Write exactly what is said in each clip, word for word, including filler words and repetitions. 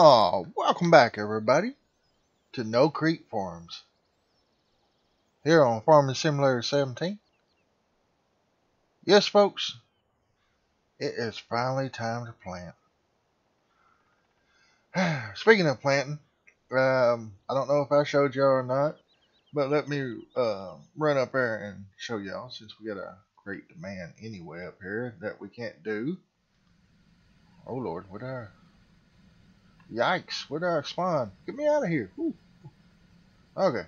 Oh, welcome back everybody to No Creek Farms here on Farming Simulator seventeen. Yes folks, it is finally time to plant. Speaking of planting, um, I don't know if I showed y'all or not, but let me uh, run up there and show y'all, since we got a great demand anyway up here that we can't do. Oh Lord, what are... Yikes, where did I spawn? Get me out of here. Woo. Okay.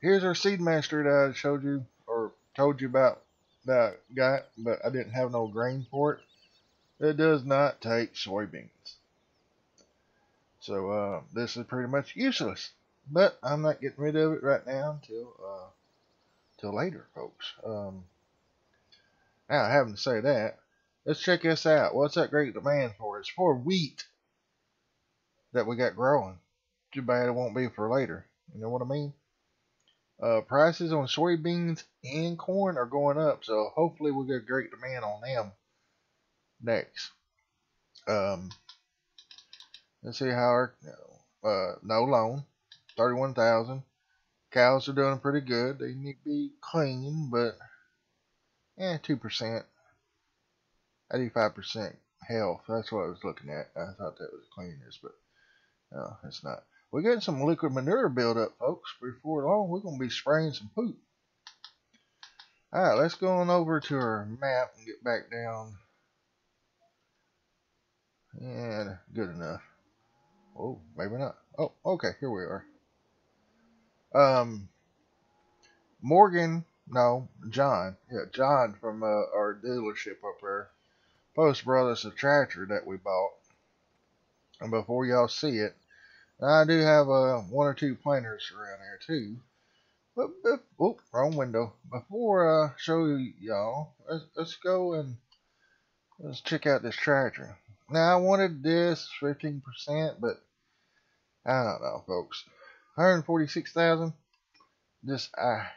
Here's our seed master that I showed you or told you about that I got, but I didn't have no grain for it. It does not take soybeans. So uh, this is pretty much useless. But I'm not getting rid of it right now until uh till later, folks. Um now having to say that, let's check this out. What's that great demand for? It's for wheat that we got growing. Too bad it won't be for later. You know what I mean? Uh, prices on soybeans and corn are going up, so hopefully we'll get great demand on them next. Um, let's see how our uh, no loan, thirty-one thousand. Cows are doing pretty good. They need to be clean, but eh, two percent, eighty-five percent health. That's what I was looking at. I thought that was cleanness, but no, it's not. We're getting some liquid manure build up, folks. Before long, we're going to be spraying some poop. All right, let's go on over to our map and get back down. And good enough. Oh, maybe not. Oh, okay, here we are. Um, Morgan, no, John. Yeah, John from uh, our dealership up there. Post Brothers Tractor that we bought. And before y'all see it, I do have uh, one or two planters around here too. But, but oh, wrong window. Before I uh, show y'all, let's, let's go and let's check out this tractor. Now I wanted this fifteen percent, but I don't know, folks. one hundred forty-six thousand dollars. Just I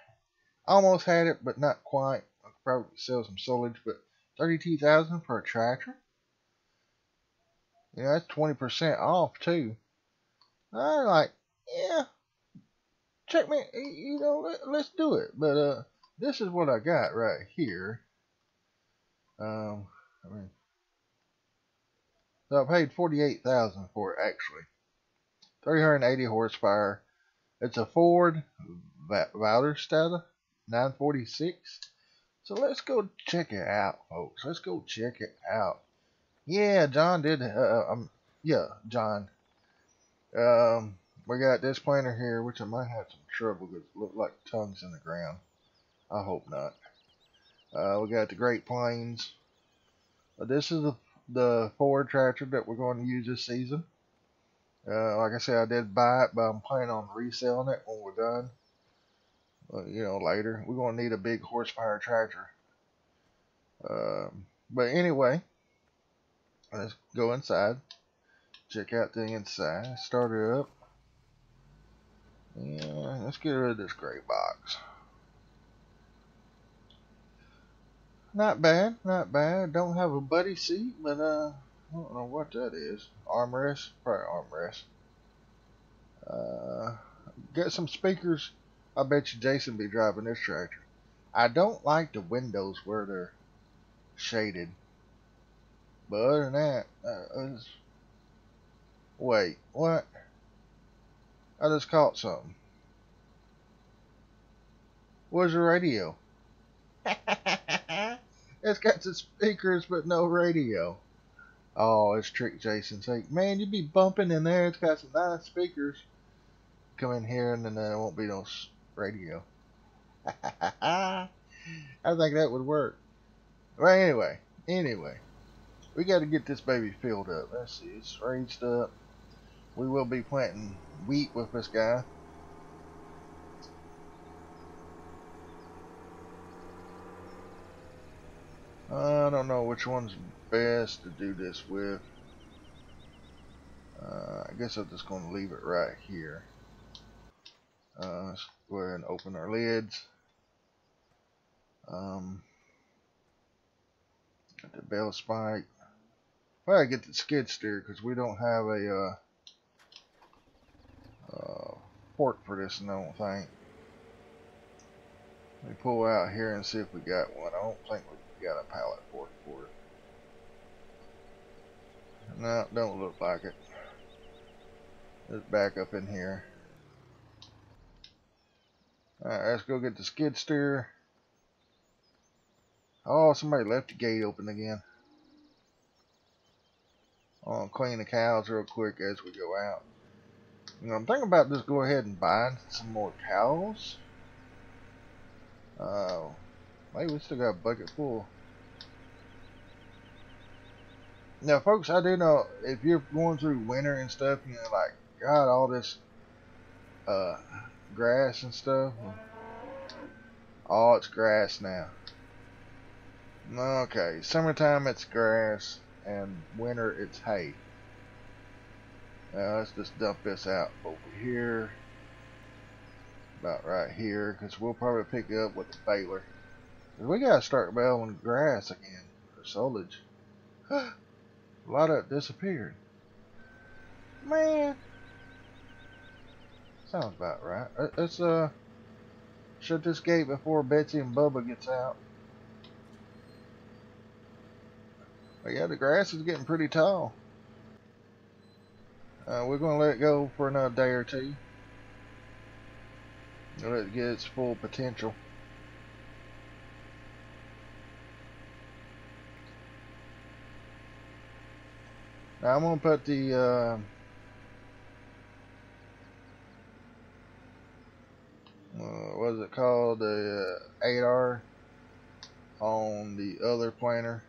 almost had it, but not quite. I could probably sell some silage, but thirty-two thousand dollars for a tractor. Yeah, that's twenty percent off too. I like, yeah, check me, you know, let, let's do it. But uh, this is what I got right here. Um, I mean, so I paid forty-eight thousand dollars for it actually. three hundred eighty horsepower. It's a Ford Vouterstatter nine forty-six. So let's go check it out, folks. Let's go check it out. Yeah, John did. Uh, um, yeah, John. Um, we got this planter here, which I might have some trouble because it looked like tongues in the ground. I hope not. Uh, we got the Great Plains. Uh, this is the the Ford tractor that we're going to use this season. Uh, like I said, I did buy it, but I'm planning on reselling it when we're done. Uh, you know, later we're going to need a big horsepower tractor. Um, but anyway. Let's go inside, check out the inside, start it up, and let's get rid of this gray box. Not bad, not bad. Don't have a buddy seat, but uh, I don't know what that is. Armrest, probably armrest. Uh, get some speakers. I bet you Jason be driving this tractor. I don't like the windows where they're shaded. But other than that, uh, was... wait, what? I just caught something. Where's the radio? It's got some speakers, but no radio. Oh, it's Trick Jason's like, man, you'd be bumping in there. It's got some nice speakers. Come in here, and then there won't be no radio. I think that would work. But anyway, anyway. We got to get this baby filled up. Let's see, it's raged up. We will be planting wheat with this guy. I don't know which one's best to do this with. Uh, I guess I'm just going to leave it right here. Uh, let's go ahead and open our lids. Um, the bell spike. Probably get the skid steer because we don't have a uh, uh, fork for this, and I don't think. Let me pull out here and see if we got one. I don't think we got a pallet fork for it. No, don't look like it. Let's back up in here. Alright, let's go get the skid steer. Oh, somebody left the gate open again. I'll clean the cows real quick as we go out. You know, I'm thinking about just go ahead and buying some more cows. Oh, uh, maybe we still got a bucket full. Now, folks, I do know if you're going through winter and stuff, you know, like, God, all this uh, grass and stuff. Oh, it's grass now. Okay, summertime it's grass, and winter it's hay. Now, let's just dump this out over here. About right here, because we'll probably pick up with the baler. We gotta start baling grass again for solage. A lot of it disappeared. Man, sounds about right. Let's uh shut this gate before Betsy and Bubba gets out. But yeah, the grass is getting pretty tall. Uh, we're gonna let it go for another day or two. Let it get its full potential. Now I'm gonna put the uh, uh, what is it called, the uh, eight R on the other planter,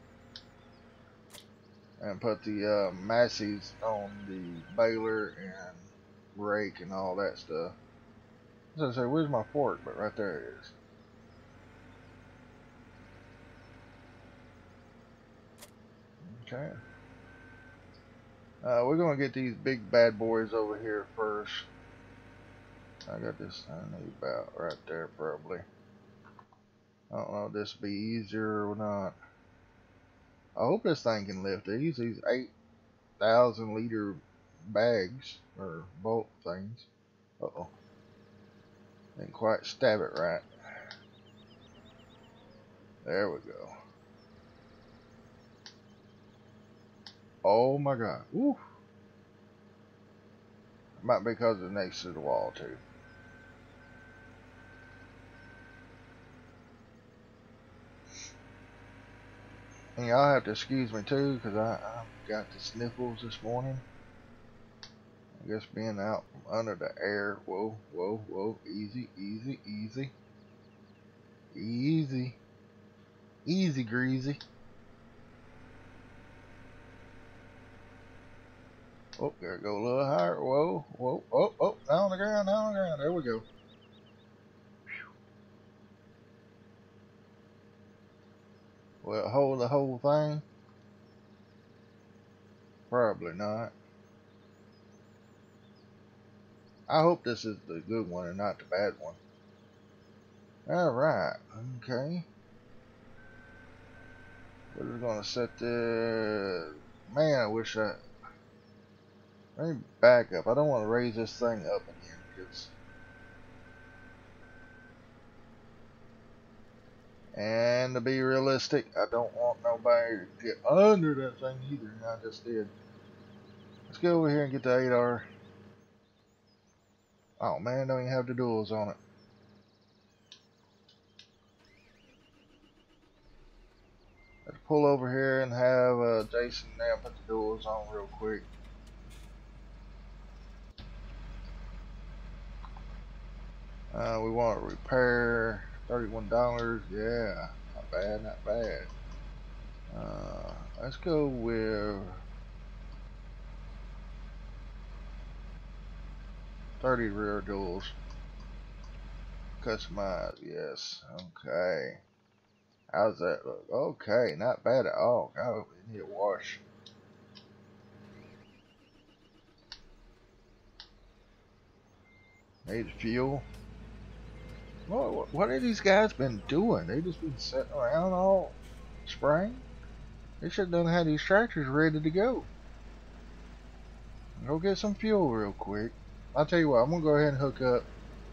and put the uh, Masseys on the baler and rake and all that stuff. I was gonna say, where's my fork? But right there it is. Okay. Uh, we're gonna get these big bad boys over here first. I got this. I need about right there probably. I don't know if this will be easier or not. I hope this thing can lift these. These eight thousand liter bags or bolt things. Uh oh. Didn't quite stab it right. There we go. Oh my God. Woo. Might be because it's next to the wall too. And y'all have to excuse me too, because I, I got the sniffles this morning. I guess being out from under the air. Whoa, whoa, whoa. Easy, easy, easy. Easy. Easy, greasy. Oh, gotta go a little higher. Whoa, whoa, oh, oh. Down on the ground, down on the ground. There we go. Whew. Will it hold the whole thing? Probably not. I hope this is the good one and not the bad one. Alright, okay. We're gonna set the... Man, I wish I... Let me back up. I don't want to raise this thing up in here, because... And to be realistic, I don't want nobody to get under that thing either, and I just did. Let's go over here and get the eight R. Oh man, don't even have the duels on it. Let's pull over here and have uh, Jason now put the duels on real quick. Uh, we want to repair thirty-one dollars. Yeah, not bad, not bad. Uh, let's go with thirty rear duels. Customize, yes. Okay. How's that look? Okay, not bad at all. God, we need a wash. Need fuel. What, what have these guys been doing? They just been sitting around all spring? They should have done had these tractors ready to go. Go get some fuel real quick. I'll tell you what, I'm gonna go ahead and hook up,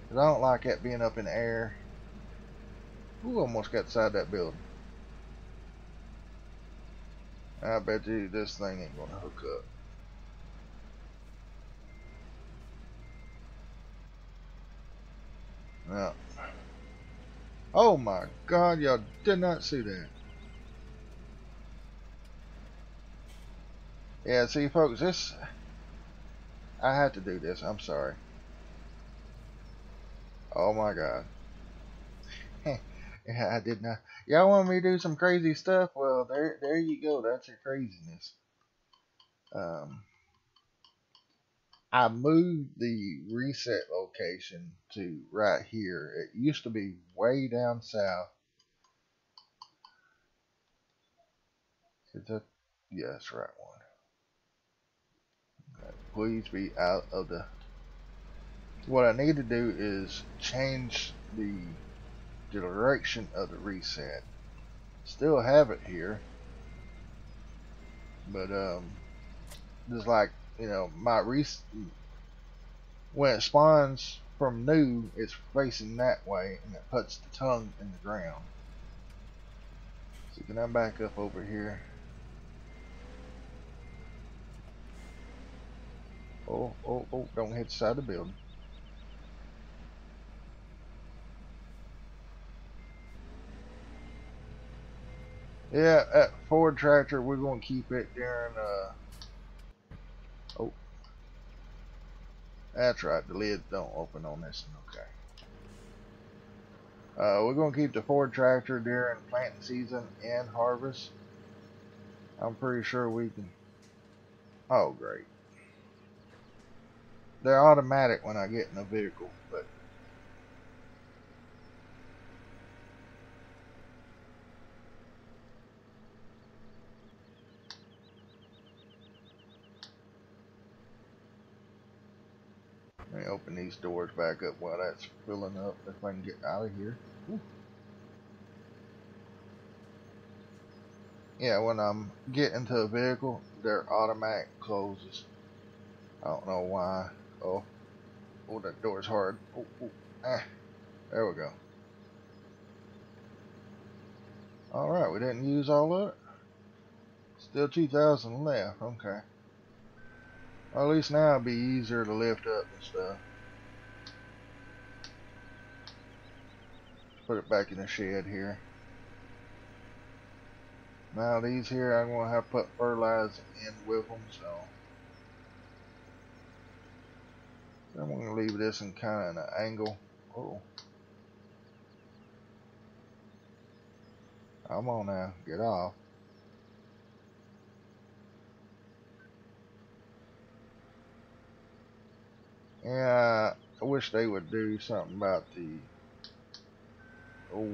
because I don't like that being up in the air. Ooh, almost got inside that building. I bet you this thing ain't gonna hook up. No. Oh my God, y'all did not see that. Yeah, see folks, this, I had to do this, I'm sorry. Oh my God. Yeah, I did not. Y'all want me to do some crazy stuff? Well, there there you go, that's your craziness. Um I moved the reset location to right here. It used to be way down south. Is that, yeah, that's the right one. Okay, please be out of the. What I need to do is change the direction of the reset. Still have it here, but um, just like. You know, my res when it spawns from new, it's facing that way, and it puts the tongue in the ground. So can I back up over here? Oh, oh, oh! Don't hit the side of the building. Yeah, that Ford tractor, we're gonna keep it during uh. Oh, that's right. The lid don't open on this one. Okay. Uh, we're gonna keep the Ford tractor during planting season and harvest. I'm pretty sure we can. Oh, great. They're automatic when I get in a vehicle, but let me open these doors back up while that's filling up, if I can get out of here. Ooh. Yeah, when I'm getting to a vehicle, their automatic closes. I don't know why. Oh, oh, that door's hard. Oh, oh. Ah. There we go. Alright, we didn't use all of it. Still two thousand left, okay. Well, at least now it'll be easier to lift up and stuff. Put it back in the shed here. Now these here, I'm going to have to put fertilizer in with them, so. I'm going to leave this in kind of an angle. Oh. Come on now, get off. Yeah, I wish they would do something about the oh,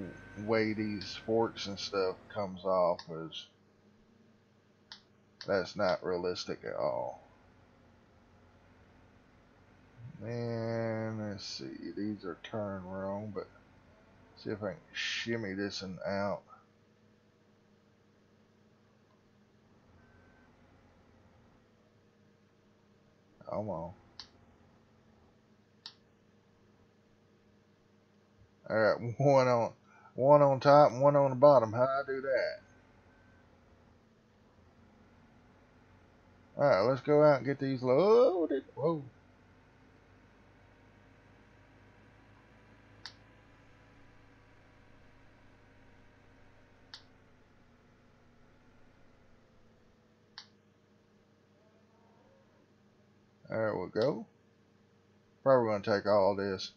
way these forks and stuff comes off, because that's not realistic at all. And let's see, these are turned wrong, but let's see if I can shimmy this one out. Come on. All right, one on, one on top and one on the bottom. How do I do that? All right, let's go out and get these loaded. Whoa. There we go. Probably gonna take all this.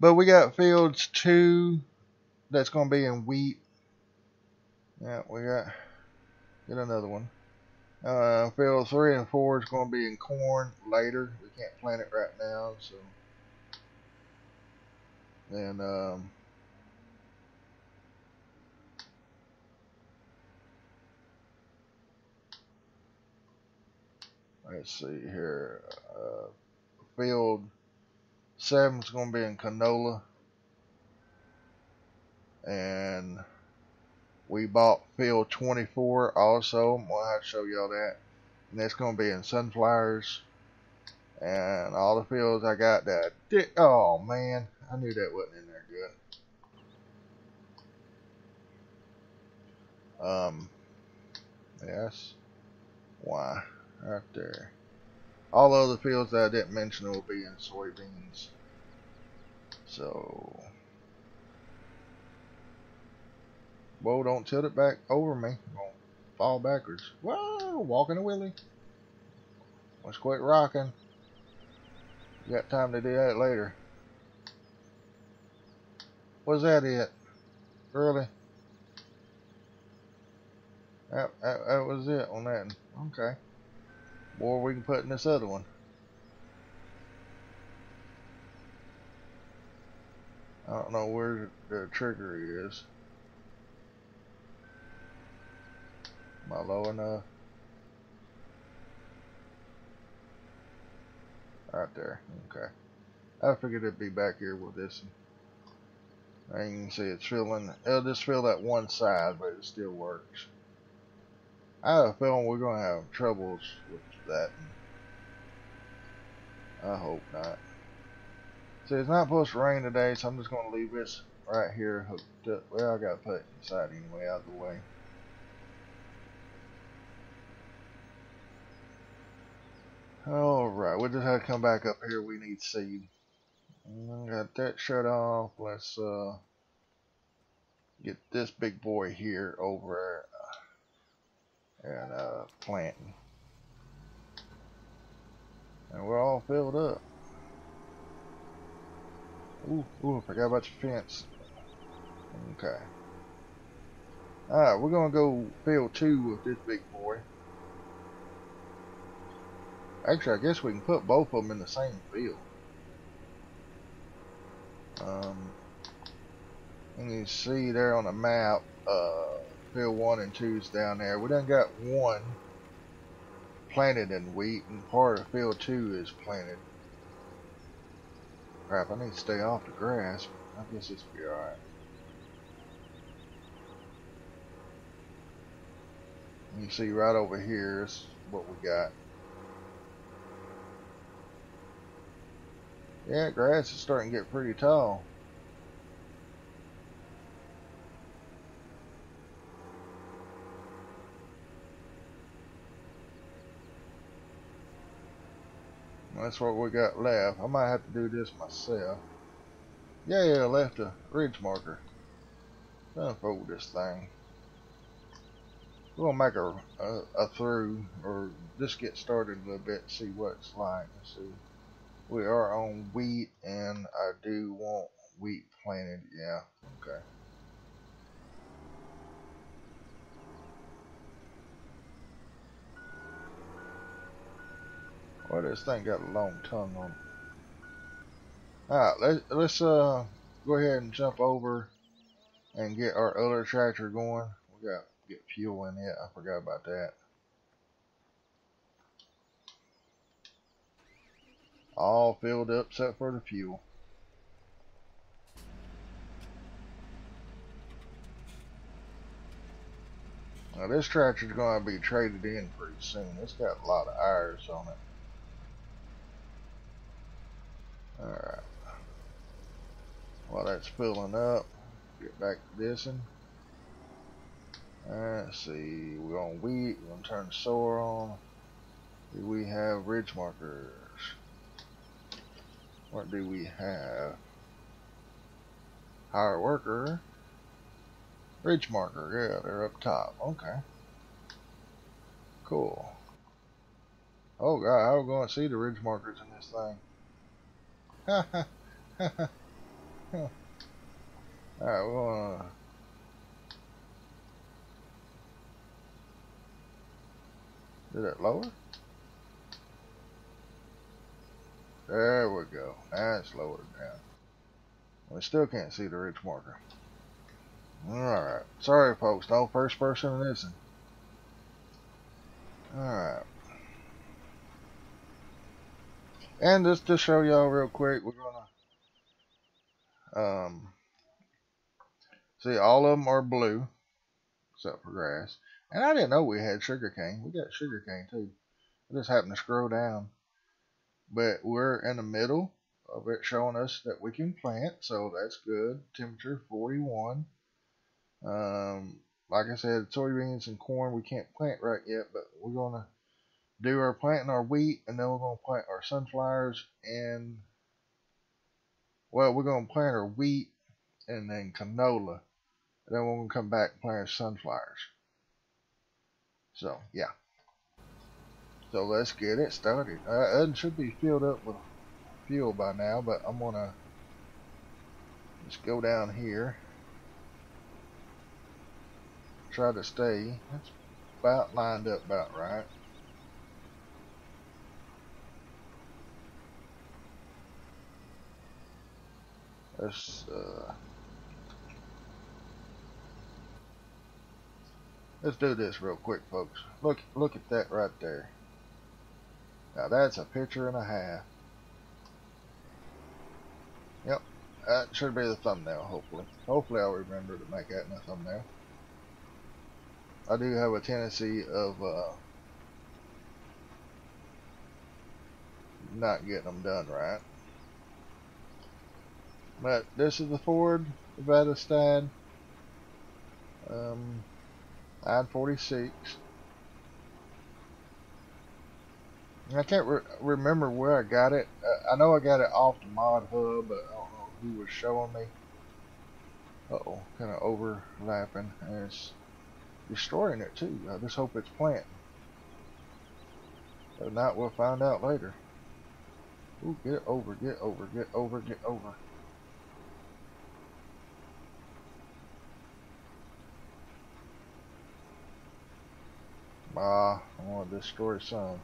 But we got fields two that's going to be in wheat. Yeah, we got get another one. Uh, field three and four is going to be in corn later. We can't plant it right now, so. Then um, let's see here. Uh, field seven's gonna be in canola, and We bought field twenty-four also. We'll have to show y'all that. And that's going to be in sunflowers. And all the fields I got that. Did, oh, man. I knew that wasn't in there good. Um, yes. Why? Right there. All of the fields that I didn't mention will be in soybeans. So. Whoa, don't tilt it back over me. I'm gonna fall backwards. Whoa, walking a willy. Let's quit rocking. You got time to do that later. Was that it? Really? That, that, that was it on that. Okay. More we can put in this other one. I don't know where the trigger is. Am I low enough? Right there. Okay. I figured it'd be back here with this one. And you can see it's filling. It'll just fill that one side, but it still works. I have a feeling we're going to have troubles with that. I hope not. See, it's not supposed to rain today, so I'm just going to leave this right here hooked up. Well, I got to put it inside anyway, out of the way. Alright, we'll just have to come back up here. We need seed. I got that shut off. Let's uh, get this big boy here over and uh, planting. And we're all filled up. Ooh, ooh, I forgot about your fence. Okay. Alright, we're going to go fill two with this big boy. Actually, I guess we can put both of them in the same field. Um, and you see there on the map, uh, field one and two is down there. We done got one planted in wheat, and part of field two is planted. Crap, I need to stay off the grass. I guess this will be alright. You see right over here is what we got. Yeah, grass is starting to get pretty tall. That's what we got left. I might have to do this myself. Yeah, yeah, left a ridge marker. Unfold this thing. We're gonna make a, a a through, or just get started a little bit, see what it's like. Let's see. We are on wheat, and I do want wheat planted. Yeah, okay. Well, this thing got a long tongue on it. Alright, let's, let's uh, go ahead and jump over and get our other tractor going. We got to get fuel in it. I forgot about that. All filled up except for the fuel. Now this tractor's going to be traded in pretty soon. It's got a lot of hours on it. Alright. While that's filling up, get back to this one. Alright, let's see. We're on wheat. We're going to turn the sower on. Do we have ridge markers? What do we have? Hire worker. Ridge marker. Yeah, they're up top. Okay. Cool. Oh, God. I was going to see the ridge markers in this thing. Ha ha ha ha. Alright, we're going to. Did it lower? There we go. That's lowered down. We still can't see the ridge marker. Alright. Sorry, folks. No first person in this one. Alright. And just to show y'all real quick, we're going to... Um, see, all of them are blue. except for grass. And I didn't know we had sugarcane. We got sugarcane too. I just happened to scroll down. But we're in the middle of it showing us that we can plant, so that's good. Temperature forty-one. Um, like I said, soybeans and corn we can't plant right yet, but we're going to do our planting our wheat, and then we're going to plant our sunflowers and, well, we're going to plant our wheat and then canola. And then we're going to come back and plant our sunflowers. So, yeah. So let's get it started. Uh, it should be filled up with fuel by now, but I'm going to just go down here. Try to stay. That's about lined up about right. Let's, uh, let's do this real quick, folks. Look, look at that right there. Now that's a picture and a half. Yep, that should be the thumbnail, hopefully. Hopefully I'll remember to make that in a thumbnail. I do have a tendency of uh, not getting them done right. But this is the Ford Vouterstatter um, nine forty-six. I can't re remember where I got it. Uh, I know I got it off the mod hub, but I don't know who was showing me. Uh oh, kind of overlapping, and it's destroying it too. I just hope it's planting. If not, we'll find out later. Ooh, get over, get over, get over, get over. Ah, I want to destroy some.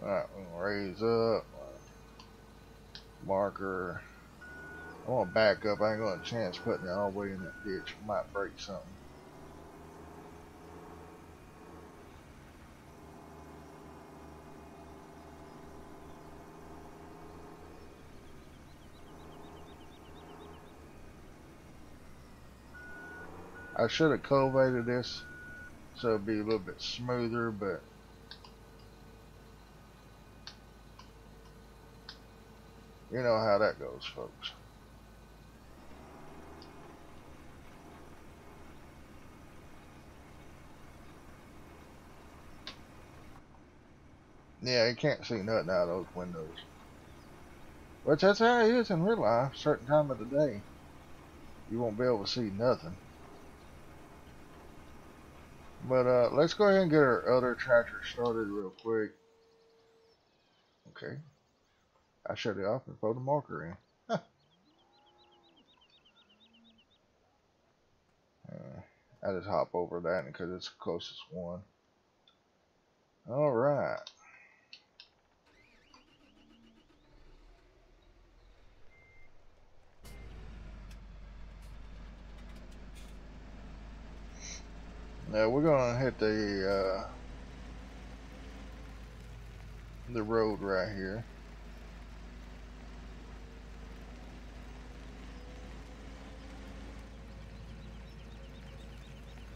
Alright, we'll raise up. Marker. I want to back up. I ain't going to chance putting it all the way in that ditch. Might break something. I should have cultivated this so it'd be a little bit smoother, but you know how that goes, folks. Yeah, you can't see nothing out of those windows. Which that's how it is in real life. Certain time of the day, you won't be able to see nothing. But uh, let's go ahead and get our other tractor started real quick. Okay. I shut it off and put the marker in. Huh. Uh, I just hop over that because it's the closest one. Alright. Now we're gonna hit the uh, the road right here.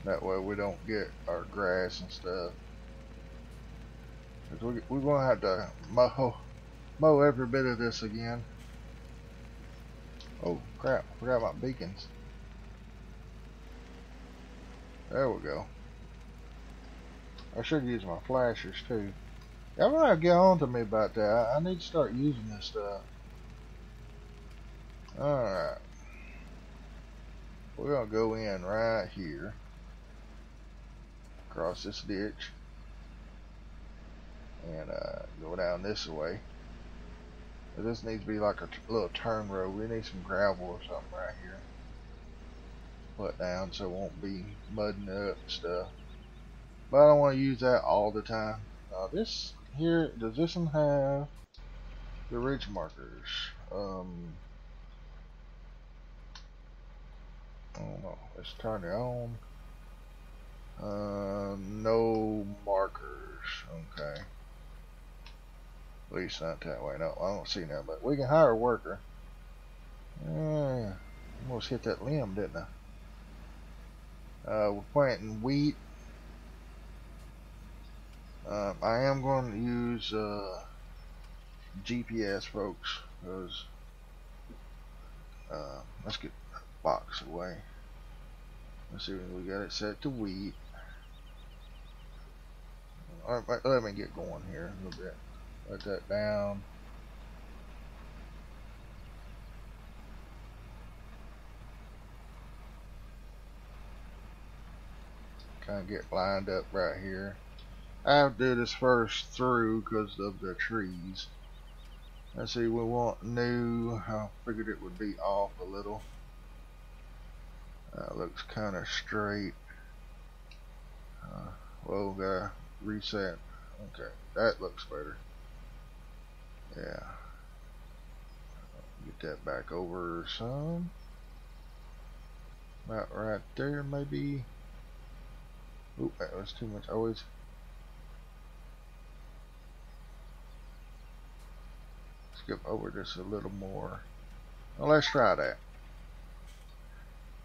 That way we don't get our grass and stuff. Cause we, we're gonna have to mow mow every bit of this again. Oh crap! Forgot my beacons. There we go. I should use my flashers too. Y'all gonna get on to me about that. I, I need to start using this stuff. Alright. We're gonna go in right here. Across this ditch. And uh, go down this way. This needs to be like a t little turn road. We need some gravel or something right here. Put down so it won't be mudding up and stuff, but I don't want to use that all the time. Now this here, does this one have the ridge markers? um I don't know, let's turn it on. Uh, no markers, okay, at least not that way. No, I don't see that, but we can hire a worker. Uh, almost hit that limb, didn't I? Uh, we're planting wheat. Uh, I am going to use uh, G P S, folks, because uh, let's get that box away. Let's see if we got it set to wheat. All right, let me get going here a little bit. Let that down. Kind of get lined up right here. I have to do this first through because of the trees. Let's see, we want new. I figured it would be off a little. That uh, looks kind of straight. Uh, well, gotta reset. Okay, that looks better. Yeah. Get that back over some. About right there, maybe. Oop, that was too much. Always. Skip over this a little more. Well, let's try that.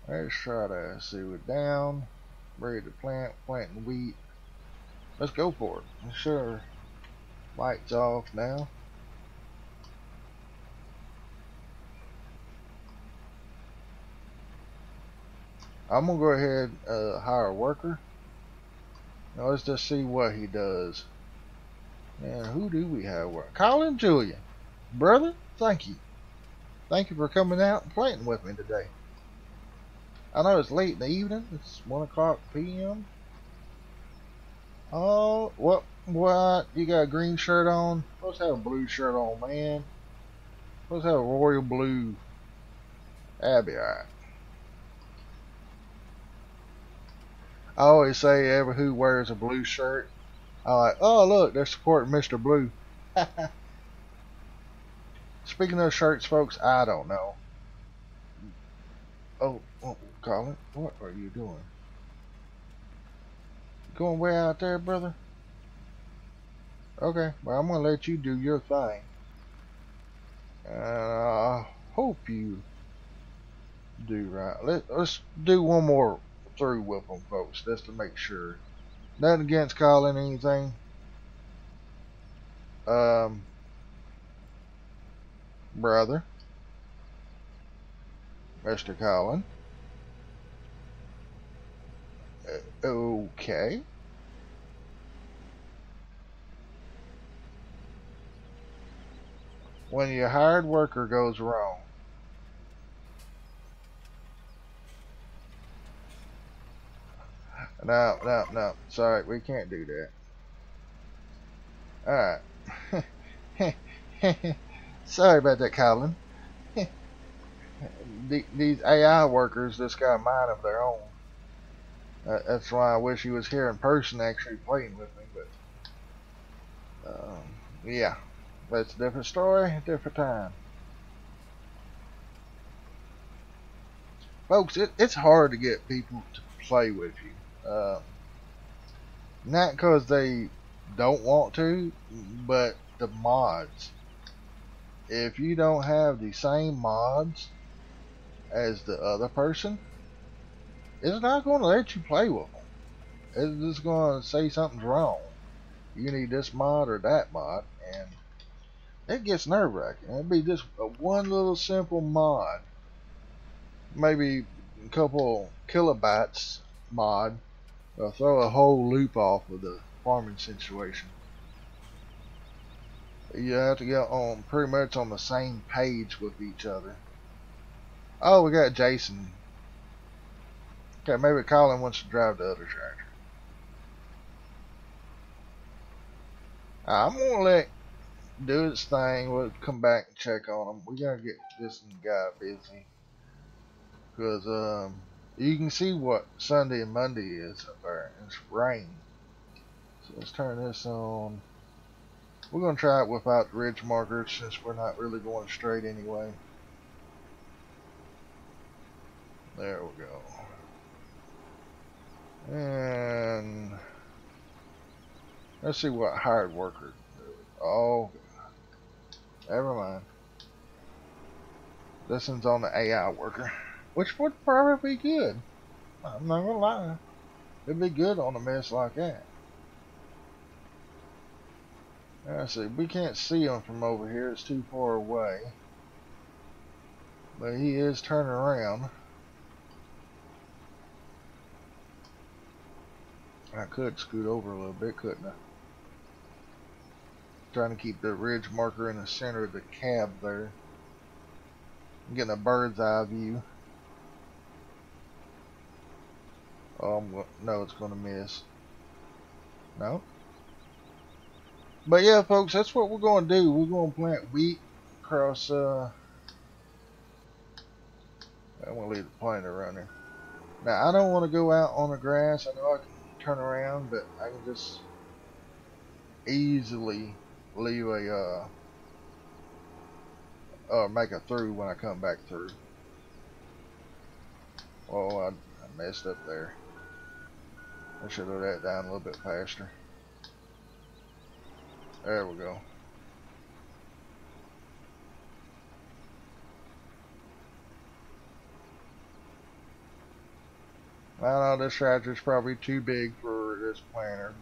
Let's try that. Let's see, we're down. Ready to plant. Planting wheat. Let's go for it. I'm sure. Lights off now. I'm gonna go ahead uh, hire a worker. Now let's just see what he does. And who do we have work? Collin Julian. Brother, thank you. Thank you for coming out and planting with me today. I know it's late in the evening. It's one o'clock P M Oh, what? What? You got a green shirt on? Let's have a blue shirt on, man. Let's have a royal blue. That'd be alright. I always say, ever who wears a blue shirt, I like, oh, look, they're supporting Mister Blue. Speaking of shirts, folks, I don't know. Oh, oh, Collin, what are you doing? Going way out there, brother? Okay, well, I'm going to let you do your thing. Uh, I hope you do right. Let, let's do one more through with them, folks, just to make sure. Nothing against Collin or anything. Um, brother. Mister Collin. Uh, okay. When your hired worker goes wrong, no, no, no. Sorry, we can't do that. All right. Sorry about that, Collin. These A I workers just got a mind of their own. Uh, that's why I wish he was here in person, actually playing with me. But um, yeah. That's a different story, a different time. Folks, it, it's hard to get people to play with you. Uh, not because they don't want to, but the mods. If you don't have the same mods as the other person, it's not going to let you play with them. It's just going to say something's wrong. You need this mod or that mod, and it gets nerve-wracking. It'd be just a one little simple mod, maybe a couple kilobytes mod, that'll throw a whole loop off of the farming situation. You have to get on pretty much on the same page with each other. Oh, we got Jason. Okay, maybe Collin wants to drive the other tractor. I'm gonna let. Do its thing. We'll come back and check on them. We gotta get this guy busy, because um, you can see what Sunday and Monday is up there. It's rain. So let's turn this on. We're gonna try it without ridge markers, since we're not really going straight anyway. There we go. And let's see what hired worker. Oh. Never mind. This one's on the A I worker, which would probably be good. I'm not gonna lie, it'd be good on a mess like that. Let's see, we can't see him from over here, it's too far away. But he is turning around. I could scoot over a little bit, couldn't I? Trying to keep the ridge marker in the center of the cab there. I'm getting a bird's eye view. Oh, I'm, no, it's going to miss. No? But yeah, folks, that's what we're going to do. We're going to plant wheat across... Uh, I'm going to leave the planter around there. Now, I don't want to go out on the grass. I know I can turn around, but I can just easily leave a... Uh, Uh, make a through when I come back through. Oh, I, I messed up there. I should have let that down a little bit faster. There we go. I know this tractor's probably too big for this planter,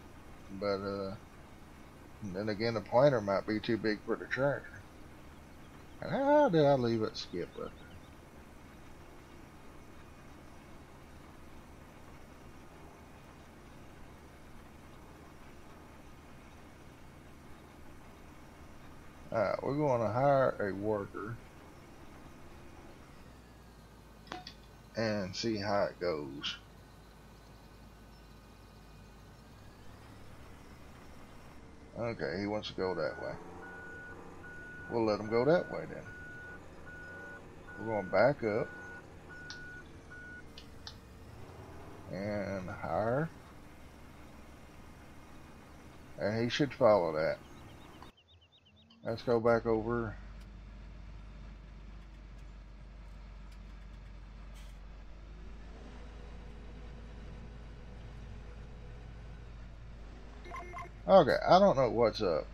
but uh, then again, the planter might be too big for the tractor. And how did I leave it skip up? Alright, we're going to hire a worker and see how it goes. Okay, he wants to go that way. We'll let them go that way then. We're going to back up and hire, and he should follow that. Let's go back over. Okay, I don't know what's up.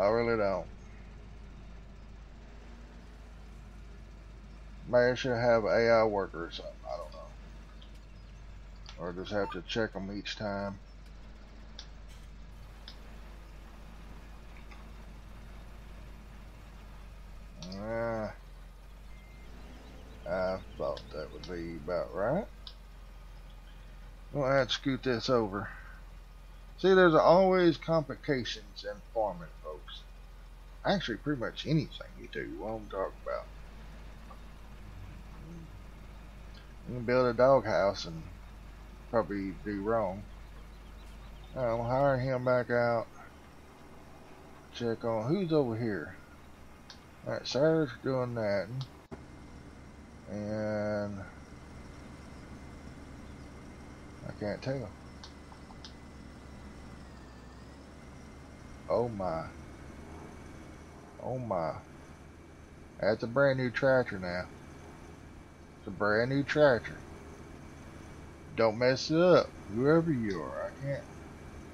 I really don't. Maybe I should have an A I worker or something. I don't know. Or just have to check them each time. Uh, I thought that would be about right. Well, I had to scoot this over. See, there's always complications in farming, folks. Actually, pretty much anything you do, what I'm talking about. You can build a doghouse and probably do wrong. I'll hire him back out. Check on who's over here. Alright, Sarah's doing that. And I can't tell. Oh my. Oh my. That's a brand new tractor now. It's a brand new tractor. Don't mess it up, whoever you are. I can't.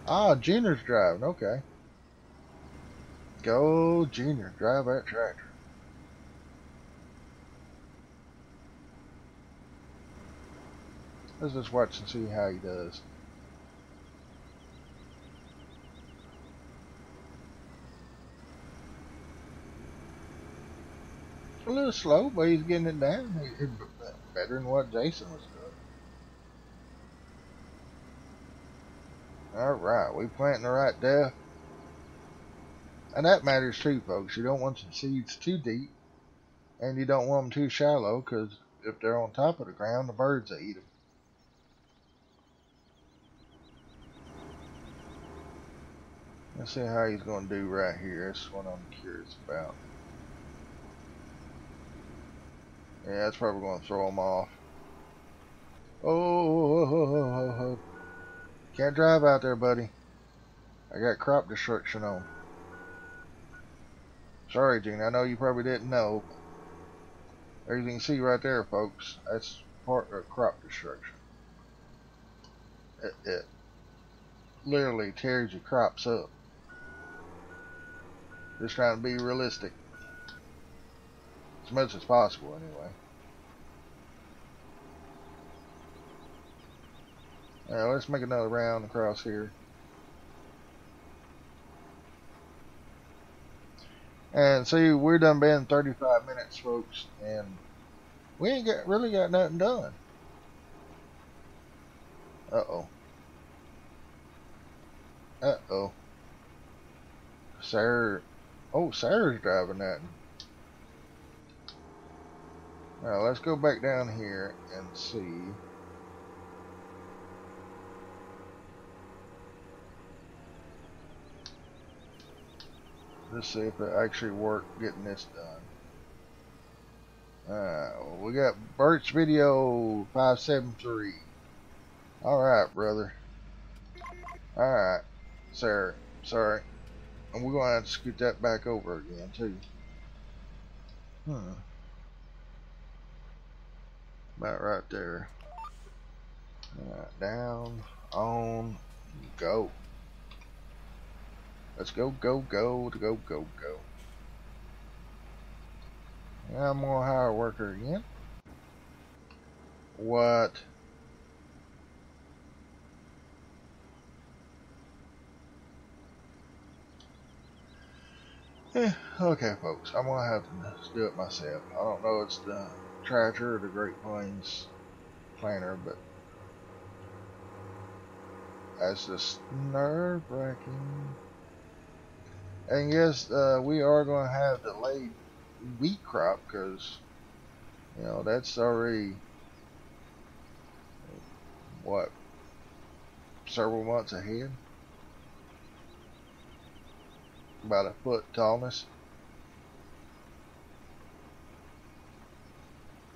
Ah, Junior's driving. Okay. Go, Junior. Drive that tractor. Let's just watch and see how he does. A little slow, but he's getting it down. He's better than what Jason was doing. Alright, we planting the right depth. And that matters too, folks. You don't want your seeds too deep, and you don't want them too shallow, because if they're on top of the ground, the birds will eat them. Let's see how he's going to do right here. That's what I'm curious about. Yeah, that's probably going to throw him off. Oh, oh, oh, oh, oh, can't drive out there, buddy. I got crop destruction on. Sorry, Gene. I know you probably didn't know. As you can see right there, folks, that's part of crop destruction. It, it literally tears your crops up. Just trying to be realistic. As much as possible, anyway. Alright, let's make another round across here. And see, we're done being thirty-five minutes, folks, and we ain't got, really got nothing done. Uh-oh. Uh-oh. Sarah. Oh, Sarah's driving that. Now, let's go back down here and see. Let's see if it actually worked getting this done. Uh, we got Burchvideo five seven three. Alright, brother. Alright, sir. Sorry. And we're going to have to scoot that back over again, too. Hmm. About right there. Alright, down, on, go. Let's go, go, go, go, go, go. Yeah, I'm going to hire a worker again. What? Yeah, okay, folks. I'm gonna have to do it myself. I don't know if it's the tractor or the Great Plains planter, but that's just nerve-wracking. And yes, uh, we are gonna have delayed wheat crop because you know that's already what several months ahead. About a foot tallness.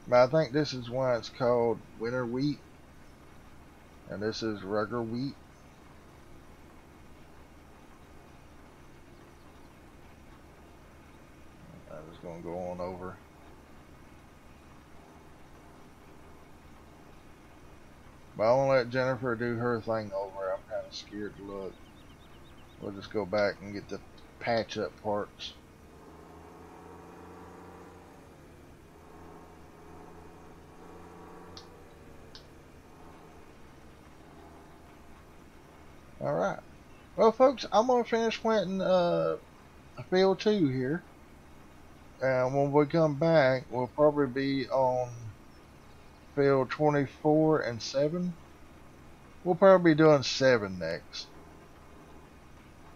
But I think this is why it's called winter wheat. And this is regular wheat. I'm just going to go on over. But I want to let Jennifer do her thing over. I'm kind of scared to look. We'll just go back and get the patch up parts. Alright. Well, folks, I'm going to finish planting uh, field two here. And when we come back, we'll probably be on field twenty-four and seven. We'll probably be doing seven next.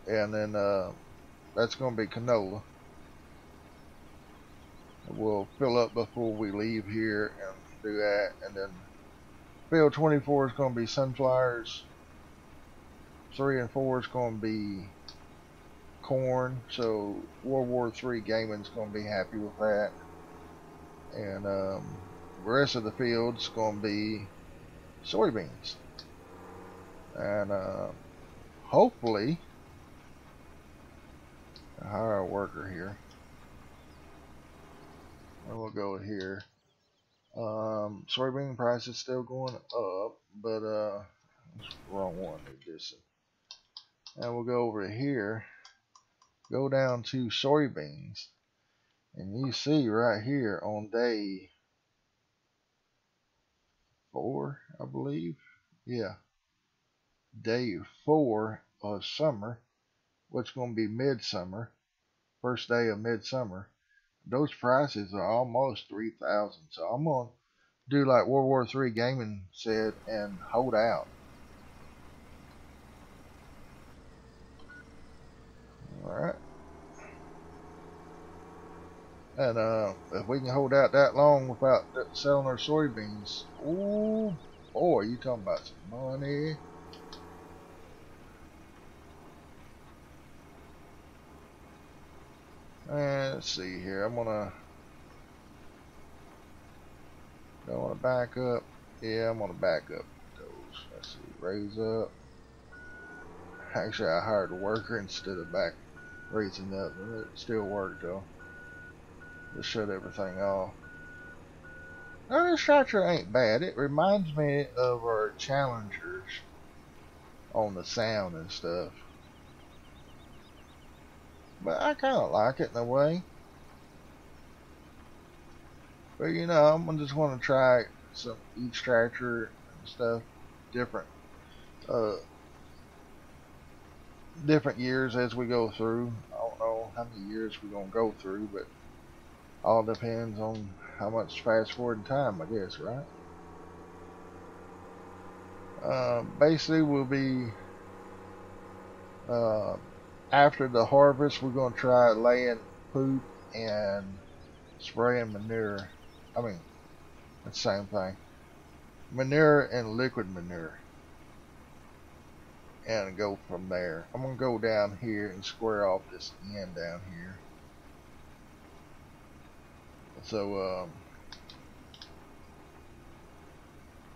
And then, uh, that's going to be canola. We'll fill up before we leave here and do that. And then field twenty-four is going to be sunflowers. three and four is going to be corn. So World War Three Gaming is going to be happy with that. And um, the rest of the field is going to be soybeans. And uh, hopefully... hire a worker here, and we'll go here. Um, soybean price is still going up, but uh, wrong one. This, and we'll go over here, go down to soybeans, and you see right here on day four, I believe, yeah, day four of summer. What's going to be midsummer, first day of midsummer, those prices are almost three thousand dollars. So I'm going to do like World War Three Gaming said and hold out. Alright. And uh, if we can hold out that long without selling our soybeans, oh boy, you talking about some money. And let's see here. I'm gonna don't wanna back up. Yeah, I'm gonna back up those. Let's see, raise up. Actually, I hired a worker instead of back raising up. It still worked though. Just shut everything off. Now this tractor ain't bad. It reminds me of our Challengers on the sound and stuff. But I kind of like it in a way. But you know, I'm gonna just want to try some each tractor and stuff different, uh, different years as we go through. I don't know how many years we're gonna go through, but all depends on how much fast forward in time, I guess, right? Uh, basically, we'll be uh, after the harvest, we're gonna try laying poop and spraying manure. I mean, it's the same thing. Manure and liquid manure. And go from there. I'm going to go down here and square off this end down here. So, um,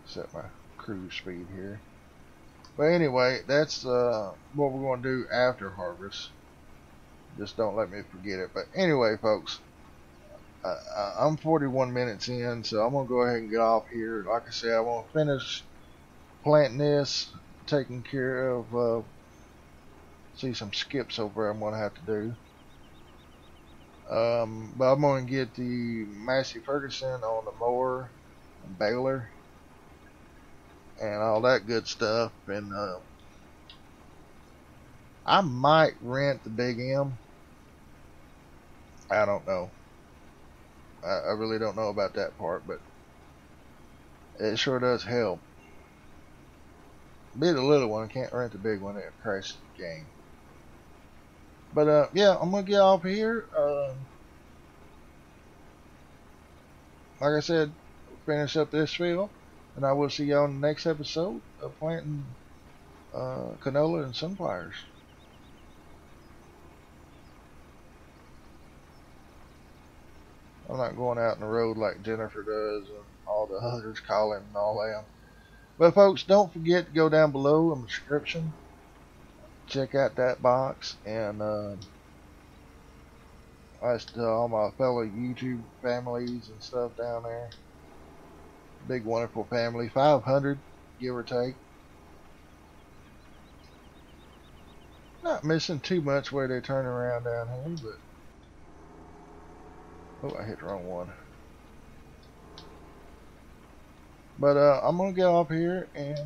set my cruise speed here. But anyway, that's uh, what we're going to do after harvest. Just don't let me forget it. But anyway, folks. I'm forty-one minutes in, so I'm going to go ahead and get off here. Like I said, I want to finish planting this, taking care of, uh, see some skips over I'm going to have to do. Um, but I'm going to get the Massey Ferguson on the mower and baler and all that good stuff. And uh, I might rent the Big M. I don't know. I really don't know about that part, but it sure does help. Be the little one, can't rent the big one, it crashes the game. But uh, yeah, I'm gonna get off here. Uh, like I said, finish up this field, and I will see y'all in the next episode of planting uh, canola and sunflowers. I'm not going out on the road like Jennifer does and all the others, Collin and all that. But folks, don't forget to go down below in the description. Check out that box. And uh, that's to all my fellow YouTube families and stuff down there. Big, wonderful family. five hundred, give or take. Not missing too much where they turn around down here, but... Oh, I hit the wrong one. But uh, I'm going to get off here and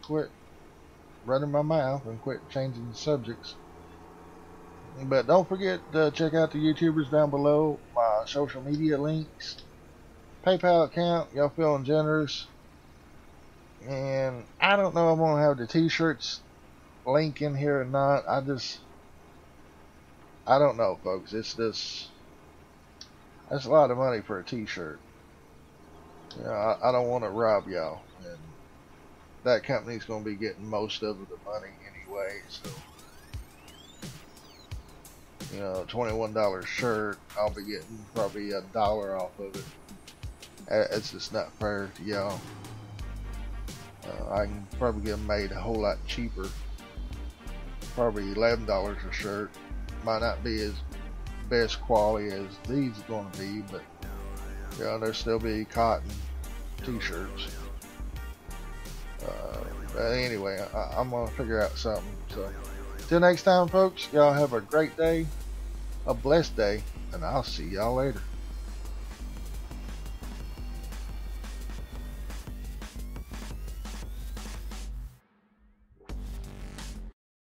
quit running my mouth and quit changing the subjects. But don't forget to check out the YouTubers down below, my social media links, PayPal account, y'all feeling generous. And I don't know if I'm going to have the t-shirts link in here or not. I just, I don't know, folks. It's this. That's a lot of money for a t-shirt. You know, I, I don't want to rob y'all. And that company's going to be getting most of the money anyway. So, you know, twenty-one dollar shirt, I'll be getting probably a dollar off of it. It's just not fair to y'all. Uh, I can probably get them made a whole lot cheaper. Probably eleven dollars a shirt. Might not be as best quality as these are going to be, but you know, there'll still be cotton t-shirts. Uh, but anyway, I, I'm going to figure out something. So, till next time, folks, y'all have a great day, a blessed day, and I'll see y'all later.